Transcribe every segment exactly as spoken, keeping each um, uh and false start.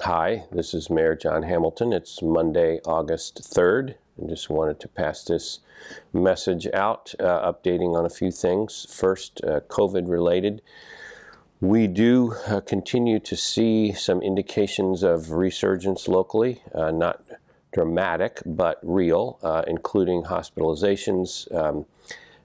Hi, this is Mayor John Hamilton. It's Monday, August third. I just wanted to pass this message out, uh, updating on a few things. First, uh, COVID-related. We do uh, continue to see some indications of resurgence locally, uh, not dramatic, but real, uh, including hospitalizations, um,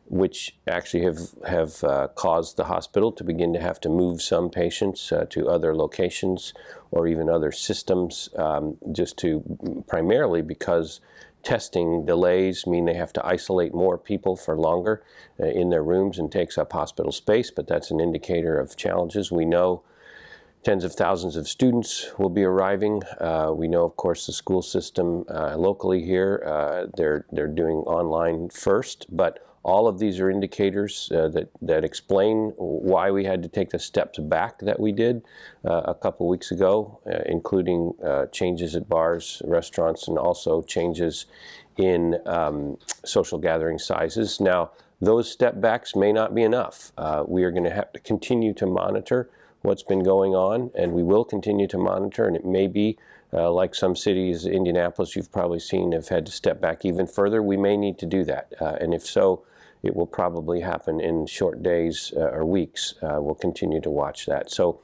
which actually have, have uh, caused the hospital to begin to have to move some patients uh, to other locations or even other systems, um, just to primarily because testing delays mean they have to isolate more people for longer uh, in their rooms and takes up hospital space, but that's an indicator of challenges. We know tens of thousands of students will be arriving. Uh, we know, of course, the school system uh, locally here, uh, they're, they're doing online first, but all of these are indicators uh, that, that explain why we had to take the steps back that we did uh, a couple weeks ago, uh, including uh, changes at bars, restaurants, and also changes in um, social gathering sizes. Now, those step backs may not be enough. Uh, we are going to have to continue to monitor what's been going on, and we will continue to monitor, and it may be Uh, like some cities, Indianapolis, you've probably seen, have had to step back even further. We may need to do that. Uh, and if so, it will probably happen in short days uh, or weeks. Uh, we'll continue to watch that. So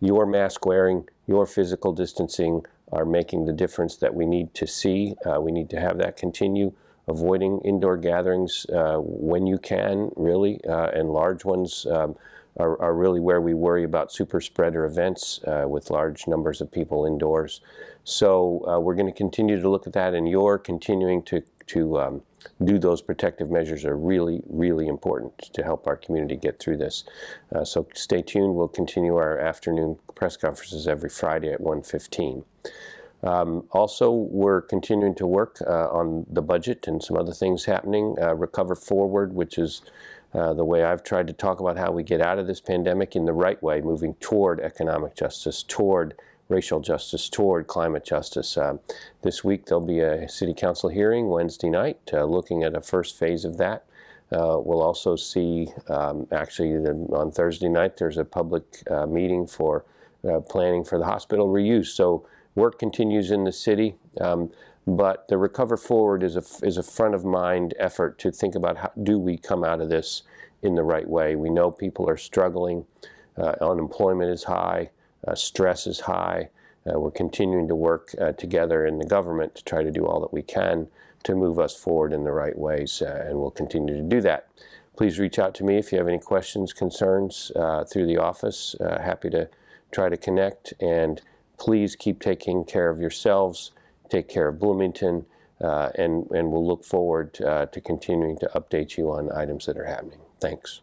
your mask wearing, your physical distancing are making the difference that we need to see. Uh, we need to have that continue. Avoiding indoor gatherings uh, when you can, really, uh, and large ones um, are, are really where we worry about super spreader events uh, with large numbers of people indoors. So uh, we're going to continue to look at that, and you're continuing to, to um, do those protective measures are really, really important to help our community get through this. Uh, so stay tuned. We'll continue our afternoon press conferences every Friday at one fifteen. Um, also, we're continuing to work uh, on the budget and some other things happening. Uh, Recover Forward, which is uh, the way I've tried to talk about how we get out of this pandemic in the right way, moving toward economic justice, toward racial justice, toward climate justice. Uh, this week there'll be a city council hearing Wednesday night uh, looking at a first phase of that. Uh, we'll also see, um, actually, the, on Thursday night there's a public uh, meeting for uh, planning for the hospital reuse. So work continues in the city, um, but the Recover Forward is a, is a front of mind effort to think about how do we come out of this in the right way. We know people are struggling, uh, unemployment is high, uh, stress is high. Uh, we're continuing to work uh, together in the government to try to do all that we can to move us forward in the right ways, uh, and we'll continue to do that. Please reach out to me if you have any questions, concerns uh, through the office. Uh, happy to try to connect, and please keep taking care of yourselves, take care of Bloomington, uh, and, and we'll look forward uh, to continuing to update you on items that are happening. Thanks.